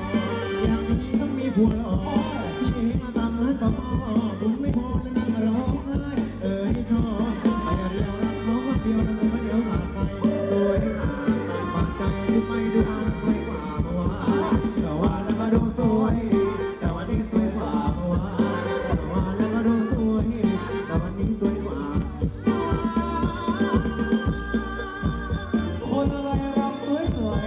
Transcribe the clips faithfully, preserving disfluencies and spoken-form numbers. อย่างนี้ต้องมีผัวแล้วพี่เอมาตามหาต่อผมไม่พอแล้วนั่งร้องไห้เอ่ยชอบแต่เรียวรักเขาว่าเดียวแล้วมันเดียวขาดใจตัวเองขาดปากใจไม่ดูไม่กว่าเพราะว่าแต่ว่าแล้วก็ดูสวยแต่วันนี้สวยกว่าเพราะว่าแต่ว่าแล้วก็ดูสวยแต่วันนี้สวยกว่าคนอะไรรำสวยสวย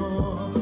Oh,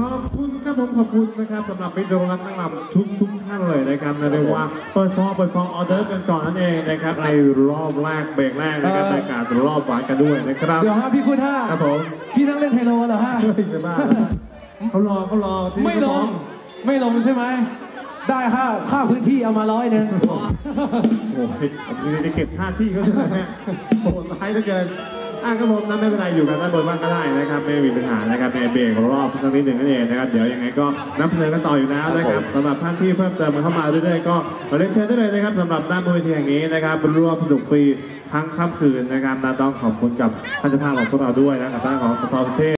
ขอบคุณนะครับสำหรับมิตรรักนักรำทุกทุกท่านเลยนะครับในว่าเปิดฟองเปิดฟองออเดอร์กันก่อนนั่นเองนะครับในรอบแรกเบรกแรกนะครับในการรอบหวานกันด้วยนะครับเดี๋ยวฮะพี่คุณท่าครับผมพี่นั่งเล่นไฮโลเหรอฮะไม่บ้าเขารอเขารอไม่ลงไม่ลงใช่ไหมได้ค่าค่าพื้นที่เอามาร้อยหนึ่งโอ้ยนี่ได้เก็บค่าที่เขาใช่ไหมโหดร้ายเหลือเกิน อ่ะครับผมนะไม่เป็นไรอยู่กันด้านบนบ้างก็ได้นะครับไม่มีปัญหานะครับในเบรกรอบสักนิดหนึ่งนั่นเองนะครับเดี๋ยวยังไงก็นับเพลินกันต่ออยู่แล้วนะครับสำหรับท่านที่เพิ่มเติมเข้ามาเรื่อยๆก็ขอเรียนเชิญได้เลยนะครับสำหรับด้านบนเวทีแห่งนี้นะครับรวมสนุกฟรีทั้งค่ำคืนนะครับต้องขอบคุณกับท่านเจ้าภาพของพวกเราด้วยนะกับด้านของสตอร์เท